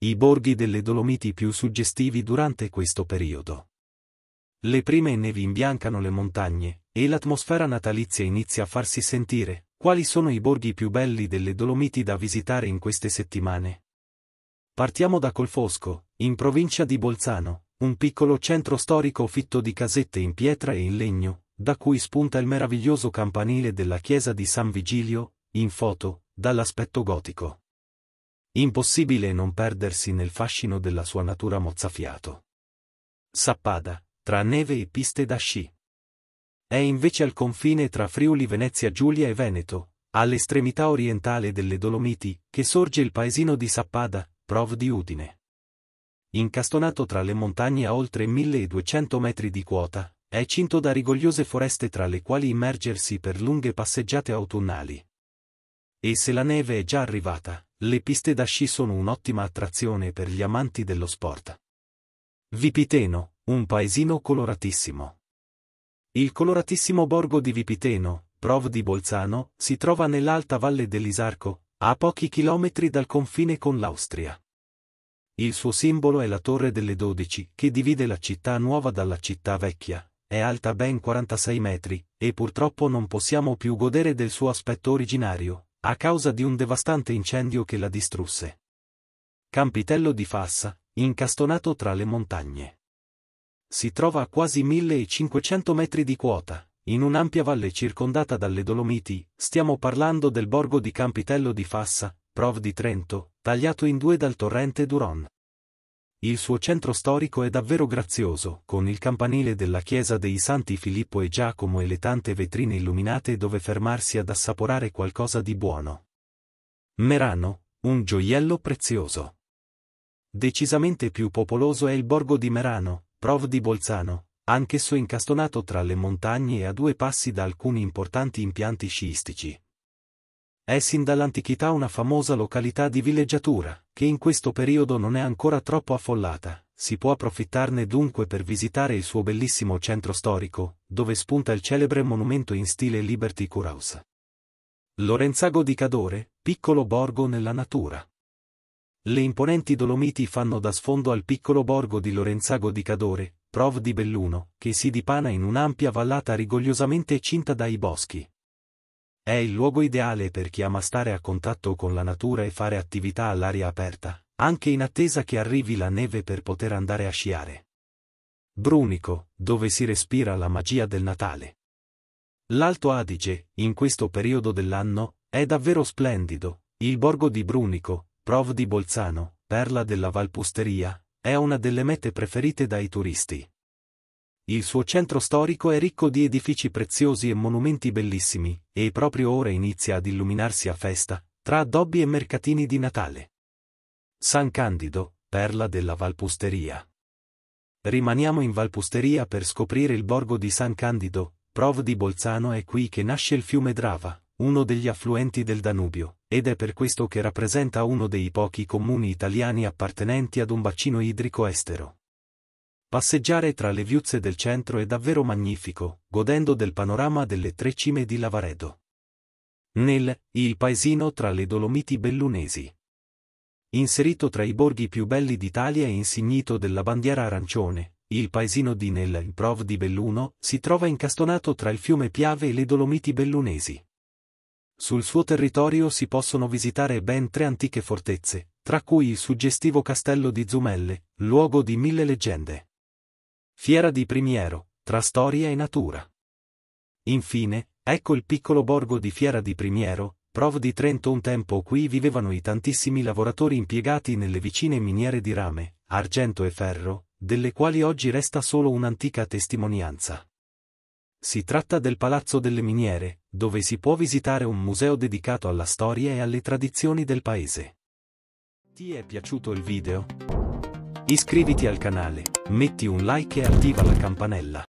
i borghi delle Dolomiti più suggestivi durante questo periodo. Le prime nevi imbiancano le montagne, e l'atmosfera natalizia inizia a farsi sentire. Quali sono i borghi più belli delle Dolomiti da visitare in queste settimane? Partiamo da Colfosco, in provincia di Bolzano, un piccolo centro storico fitto di casette in pietra e in legno, da cui spunta il meraviglioso campanile della chiesa di San Vigilio, in foto, dall'aspetto gotico. Impossibile non perdersi nel fascino della sua natura mozzafiato. Sappada, tra neve e piste da sci. È invece al confine tra Friuli Venezia Giulia e Veneto, all'estremità orientale delle Dolomiti, che sorge il paesino di Sappada, prov di Udine. Incastonato tra le montagne a oltre 1200 metri di quota, è cinto da rigogliose foreste tra le quali immergersi per lunghe passeggiate autunnali. E se la neve è già arrivata, le piste da sci sono un'ottima attrazione per gli amanti dello sport. Vipiteno, un paesino coloratissimo. Il coloratissimo borgo di Vipiteno, prov di Bolzano, si trova nell'alta valle dell'Isarco, a pochi chilometri dal confine con l'Austria. Il suo simbolo è la Torre delle 12, che divide la città nuova dalla città vecchia, è alta ben 46 metri, e purtroppo non possiamo più godere del suo aspetto originario, a causa di un devastante incendio che la distrusse. Campitello di Fassa, incastonato tra le montagne. Si trova a quasi 1500 metri di quota, in un'ampia valle circondata dalle Dolomiti. Stiamo parlando del borgo di Campitello di Fassa, prov di Trento, tagliato in due dal torrente Duron. Il suo centro storico è davvero grazioso, con il campanile della chiesa dei Santi Filippo e Giacomo e le tante vetrine illuminate dove fermarsi ad assaporare qualcosa di buono. Merano, un gioiello prezioso. Decisamente più popoloso è il borgo di Merano, prov di Bolzano, anch'esso incastonato tra le montagne e a due passi da alcuni importanti impianti sciistici. È sin dall'antichità una famosa località di villeggiatura, che in questo periodo non è ancora troppo affollata. Si può approfittarne dunque per visitare il suo bellissimo centro storico, dove spunta il celebre monumento in stile Liberty Couraus. Lorenzago di Cadore, piccolo borgo nella natura. Le imponenti Dolomiti fanno da sfondo al piccolo borgo di Lorenzago di Cadore, prov di Belluno, che si dipana in un'ampia vallata rigogliosamente cinta dai boschi. È il luogo ideale per chi ama stare a contatto con la natura e fare attività all'aria aperta, anche in attesa che arrivi la neve per poter andare a sciare. Brunico, dove si respira la magia del Natale. L'Alto Adige, in questo periodo dell'anno, è davvero splendido. Il borgo di Brunico, prov di Bolzano, perla della Valpusteria, è una delle mete preferite dai turisti. Il suo centro storico è ricco di edifici preziosi e monumenti bellissimi, e proprio ora inizia ad illuminarsi a festa, tra addobbi e mercatini di Natale. San Candido, perla della Valpusteria. Rimaniamo in Valpusteria per scoprire il borgo di San Candido, prov di Bolzano. È qui che nasce il fiume Drava, uno degli affluenti del Danubio, ed è per questo che rappresenta uno dei pochi comuni italiani appartenenti ad un bacino idrico estero. Passeggiare tra le viuzze del centro è davvero magnifico, godendo del panorama delle Tre Cime di Lavaredo. Nella, il paesino tra le Dolomiti bellunesi. Inserito tra i borghi più belli d'Italia e insignito della bandiera arancione, il paesino di Nella, in prov di Belluno, si trova incastonato tra il fiume Piave e le Dolomiti bellunesi. Sul suo territorio si possono visitare ben 3 antiche fortezze, tra cui il suggestivo Castello di Zumelle, luogo di 1000 leggende. Fiera di Primiero, tra storia e natura. Infine, ecco il piccolo borgo di Fiera di Primiero, prov di Trento. Un tempo qui vivevano i tantissimi lavoratori impiegati nelle vicine miniere di rame, argento e ferro, delle quali oggi resta solo un'antica testimonianza. Si tratta del Palazzo delle Miniere, dove si può visitare un museo dedicato alla storia e alle tradizioni del paese. Ti è piaciuto il video? Iscriviti al canale, metti un like e attiva la campanella.